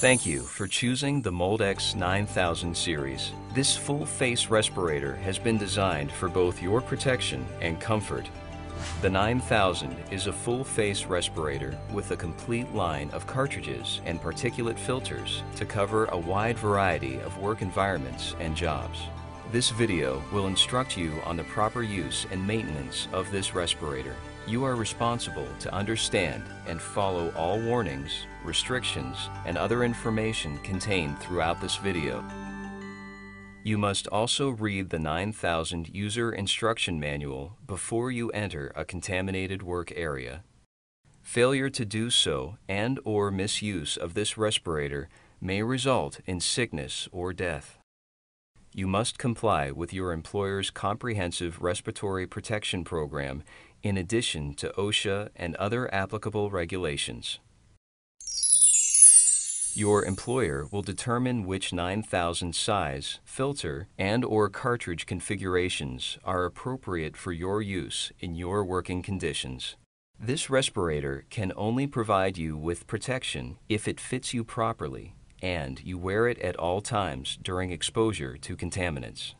Thank you for choosing the Moldex 9000 Series. This full-face respirator has been designed for both your protection and comfort. The 9000 is a full-face respirator with a complete line of cartridges and particulate filters to cover a wide variety of work environments and jobs. This video will instruct you on the proper use and maintenance of this respirator. You are responsible to understand and follow all warnings, restrictions, and other information contained throughout this video. You must also read the 9000 User Instruction Manual before you enter a contaminated work area. Failure to do so and/or misuse of this respirator may result in sickness or death. You must comply with your employer's comprehensive respiratory protection program in addition to OSHA and other applicable regulations. Your employer will determine which 9000 size, filter, and/or cartridge configurations are appropriate for your use in your working conditions. This respirator can only provide you with protection if it fits you properly and you wear it at all times during exposure to contaminants.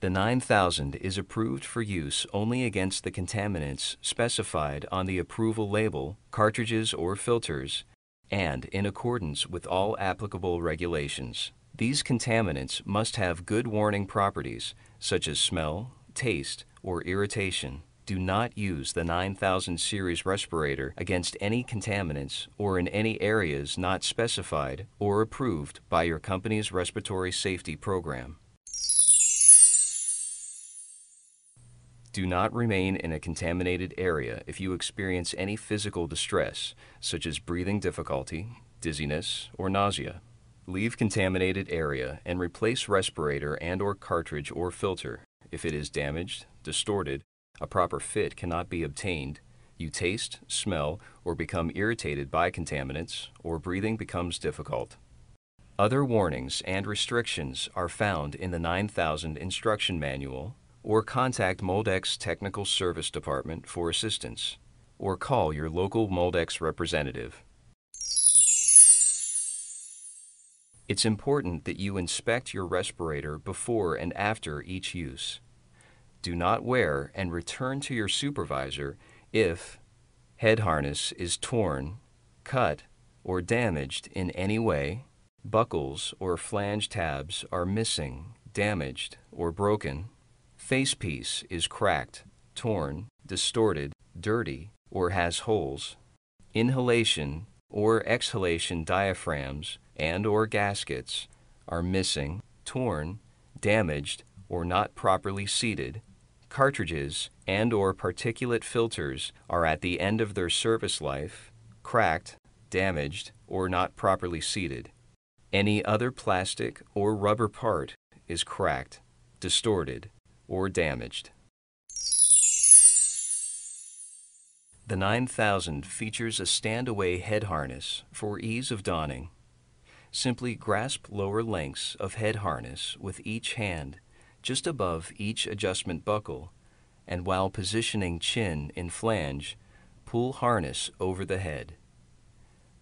The 9000 is approved for use only against the contaminants specified on the approval label, cartridges or filters, and in accordance with all applicable regulations. These contaminants must have good warning properties such as smell, taste, or irritation. Do not use the 9000 series respirator against any contaminants or in any areas not specified or approved by your company's respiratory safety program. Do not remain in a contaminated area if you experience any physical distress, such as breathing difficulty, dizziness, or nausea. Leave contaminated area and replace respirator and/or cartridge or filter. If it is damaged, distorted, a proper fit cannot be obtained, you taste, smell, or become irritated by contaminants, or breathing becomes difficult. Other warnings and restrictions are found in the 9000 Instruction Manual, or contact Moldex Technical Service Department for assistance, or call your local Moldex representative. It's important that you inspect your respirator before and after each use. Do not wear and return to your supervisor if head harness is torn, cut, or damaged in any way, buckles or flange tabs are missing, damaged, or broken, facepiece is cracked, torn, distorted, dirty, or has holes, inhalation or exhalation diaphragms and/or gaskets are missing, torn, damaged, or not properly seated, cartridges and/or particulate filters are at the end of their service life, cracked, damaged, or not properly seated. Any other plastic or rubber part is cracked, distorted, or damaged. The 9000 features a standaway head harness for ease of donning. Simply grasp lower lengths of head harness with each hand just above each adjustment buckle, and while positioning chin in flange, pull harness over the head.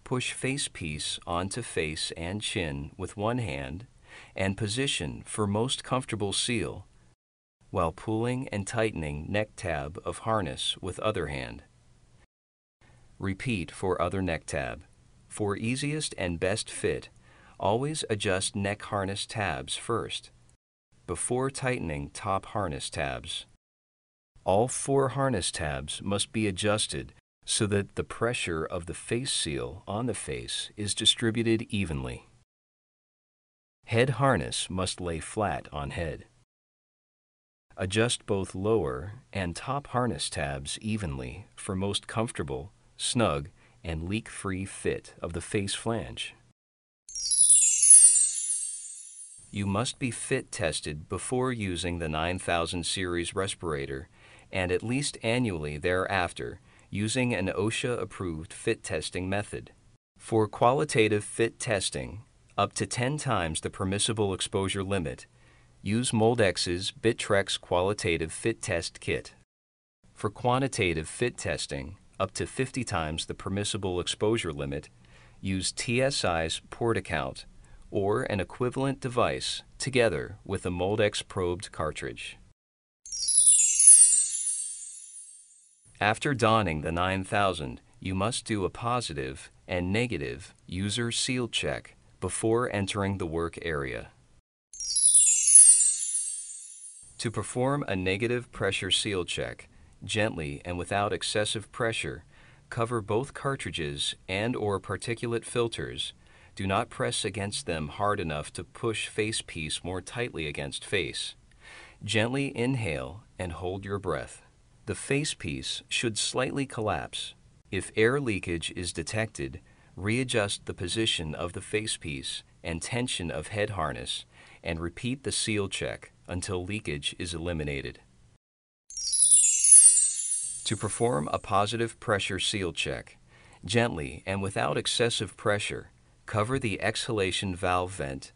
Push facepiece onto face and chin with one hand and position for most comfortable seal, while pulling and tightening neck tab of harness with other hand. Repeat for other neck tab. For easiest and best fit, always adjust neck harness tabs first, before tightening top harness tabs. All four harness tabs must be adjusted so that the pressure of the face seal on the face is distributed evenly. Head harness must lay flat on head. Adjust both lower and top harness tabs evenly for most comfortable, snug, and leak-free fit of the face flange. You must be fit tested before using the 9000 series respirator and at least annually thereafter using an OSHA-approved fit testing method. For qualitative fit testing, up to 10 times the permissible exposure limit, use Moldex's Bitrex Qualitative Fit Test Kit. For quantitative fit testing, up to 50 times the permissible exposure limit, use TSI's Portacount or an equivalent device together with a Moldex probed cartridge. After donning the 9000, you must do a positive and negative user seal check before entering the work area. To perform a negative pressure seal check, gently and without excessive pressure, cover both cartridges and/or particulate filters. Do not press against them hard enough to push face piece more tightly against face. Gently inhale and hold your breath. The face piece should slightly collapse. If air leakage is detected, readjust the position of the face piece and tension of head harness and repeat the seal check until leakage is eliminated. To perform a positive pressure seal check, gently and without excessive pressure, cover the exhalation valve vent.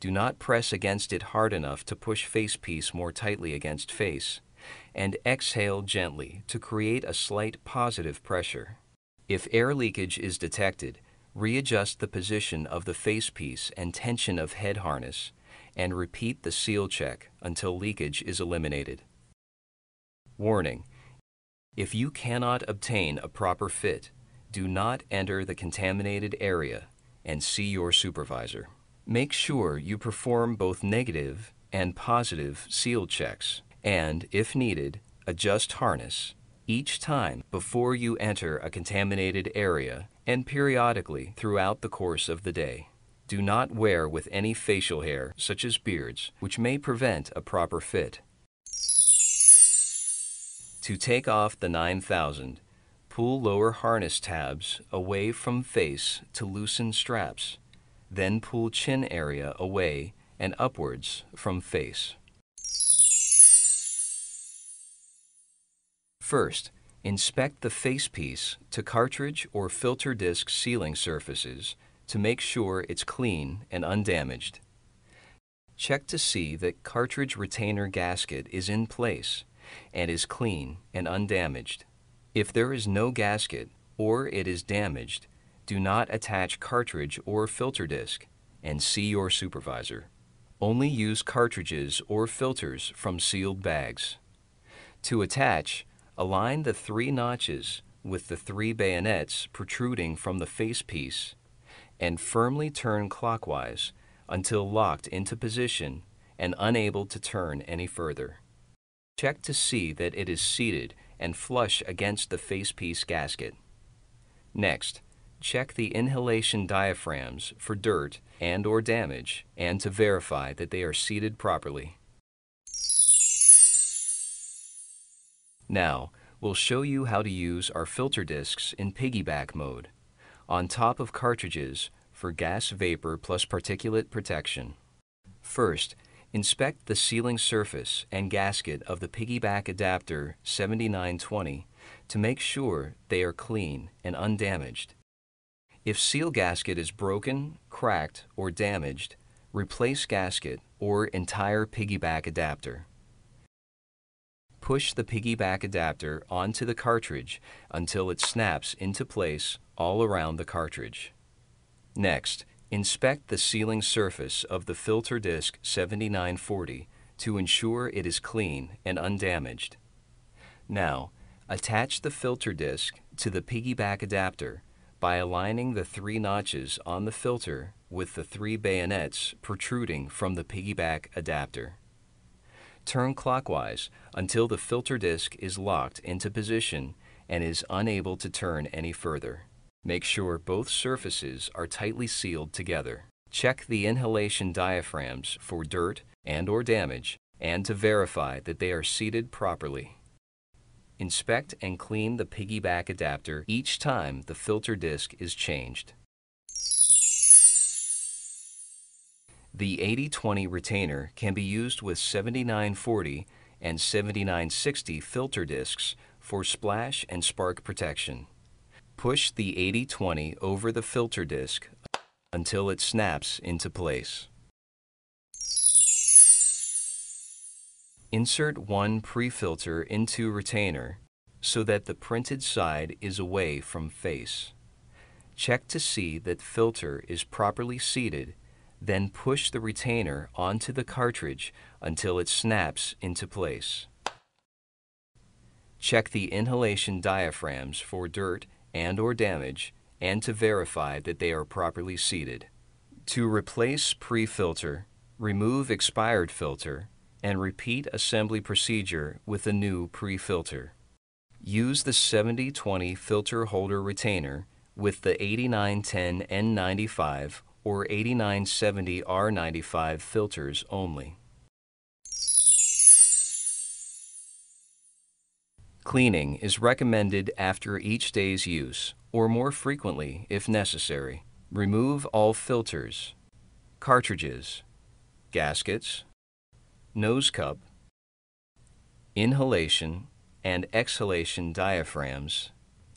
Do not press against it hard enough to push face piece more tightly against face, and exhale gently to create a slight positive pressure. If air leakage is detected, readjust the position of the face piece and tension of head harness, and repeat the seal check until leakage is eliminated. Warning: if you cannot obtain a proper fit, do not enter the contaminated area and see your supervisor. Make sure you perform both negative and positive seal checks and, if needed, adjust harness each time before you enter a contaminated area and periodically throughout the course of the day. Do not wear with any facial hair, such as beards, which may prevent a proper fit. To take off the 9000, pull lower harness tabs away from face to loosen straps, then pull chin area away and upwards from face. First, inspect the face piece to cartridge or filter disc sealing surfaces to make sure it's clean and undamaged. Check to see that cartridge retainer gasket is in place and is clean and undamaged. If there is no gasket or it is damaged, do not attach cartridge or filter disc and see your supervisor. Only use cartridges or filters from sealed bags. To attach, align the three notches with the three bayonets protruding from the face piece and firmly turn clockwise until locked into position and unable to turn any further. Check to see that it is seated and flush against the facepiece gasket. Next, check the inhalation diaphragms for dirt and/or damage and to verify that they are seated properly. Now, we'll show you how to use our filter discs in piggyback mode, on top of cartridges for gas vapor plus particulate protection. First, inspect the sealing surface and gasket of the piggyback adapter 7920 to make sure they are clean and undamaged. If seal gasket is broken, cracked, or damaged, replace gasket or entire piggyback adapter. Push the piggyback adapter onto the cartridge until it snaps into place all around the cartridge. Next, inspect the sealing surface of the filter disc 7940 to ensure it is clean and undamaged. Now, attach the filter disc to the piggyback adapter by aligning the three notches on the filter with the three bayonets protruding from the piggyback adapter. Turn clockwise until the filter disc is locked into position and is unable to turn any further. Make sure both surfaces are tightly sealed together. Check the inhalation diaphragms for dirt and/or damage and to verify that they are seated properly. Inspect and clean the piggyback adapter each time the filter disc is changed. The 8020 retainer can be used with 7940 and 7960 filter discs for splash and spark protection. Push the 8020 over the filter disc until it snaps into place. Insert one pre-filter into retainer so that the printed side is away from face. Check to see that filter is properly seated, then push the retainer onto the cartridge until it snaps into place. Check the inhalation diaphragms for dirt and/or damage and to verify that they are properly seated. To replace pre-filter, remove expired filter and repeat assembly procedure with a new pre-filter. Use the 7020 filter holder retainer with the 8910 N95 or 8970 R95 filters only. Cleaning is recommended after each day's use, or more frequently if necessary. Remove all filters, cartridges, gaskets, nose cup, inhalation and exhalation diaphragms,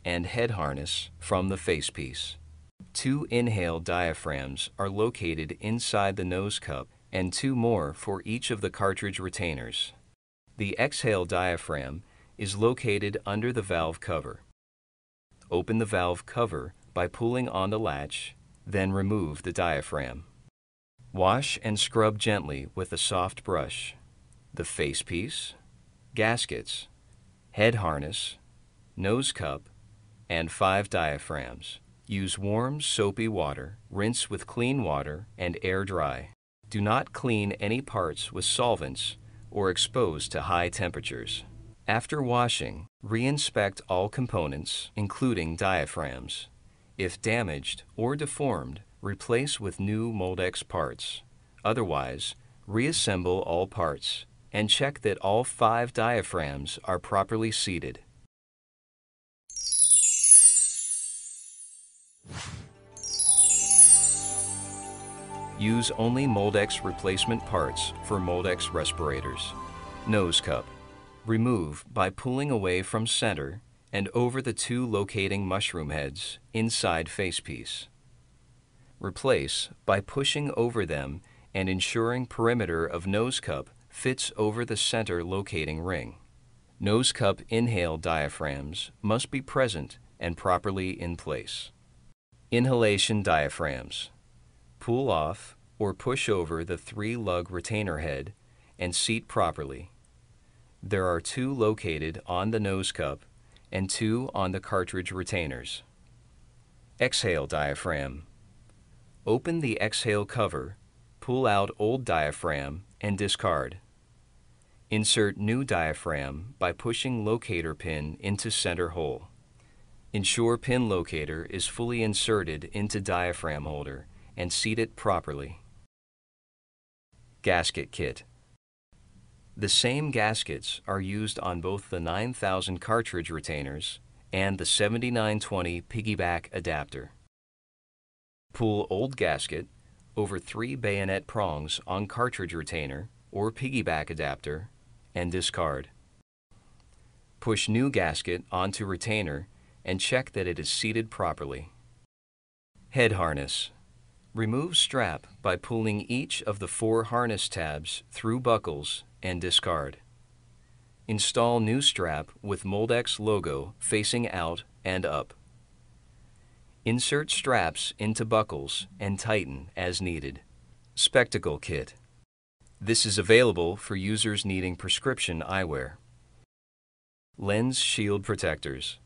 and head harness from the facepiece. Two inhale diaphragms are located inside the nose cup and two more for each of the cartridge retainers. The exhale diaphragm is located under the valve cover. Open the valve cover by pulling on the latch, then remove the diaphragm. Wash and scrub gently with a soft brush the facepiece, gaskets, head harness, nose cup, and 5 diaphragms. Use warm, soapy water, rinse with clean water, and air dry. Do not clean any parts with solvents or expose to high temperatures. After washing, re-inspect all components, including diaphragms. If damaged or deformed, replace with new Moldex parts. Otherwise, reassemble all parts and check that all 5 diaphragms are properly seated. Use only Moldex replacement parts for Moldex respirators. Nose cup. Remove by pulling away from center and over the 2 locating mushroom heads inside facepiece. Replace by pushing over them and ensuring perimeter of nose cup fits over the center locating ring. Nose cup inhale diaphragms must be present and properly in place. Inhalation diaphragms. Pull off or push over the 3 lug retainer head and seat properly. There are 2 located on the nose cup and 2 on the cartridge retainers. Exhale diaphragm. Open the exhale cover, pull out old diaphragm and discard. Insert new diaphragm by pushing locator pin into center hole. Ensure pin locator is fully inserted into diaphragm holder and seat it properly. Gasket kit. The same gaskets are used on both the 9000 cartridge retainers and the 7920 piggyback adapter. Pull old gasket over 3 bayonet prongs on cartridge retainer or piggyback adapter and discard. Push new gasket onto retainer and check that it is seated properly. Head harness. Remove strap by pulling each of the 4 harness tabs through buckles and discard. Install new strap with Moldex logo facing out and up. Insert straps into buckles and tighten as needed. Spectacle kit. This is available for users needing prescription eyewear. Lens shield protectors.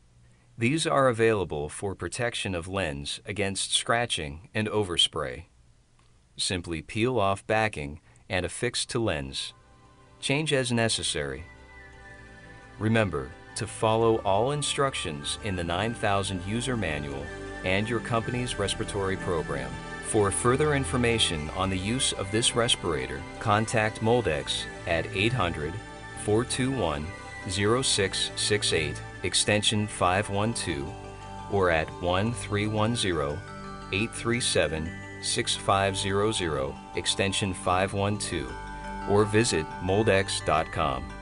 These are available for protection of lens against scratching and overspray. Simply peel off backing and affix to lens. Change as necessary. Remember to follow all instructions in the 9000 user manual and your company's respiratory program. For further information on the use of this respirator, contact Moldex at 800-421-0668 extension 512 or at 1-310-837-6500 extension 512. Or visit moldex.com.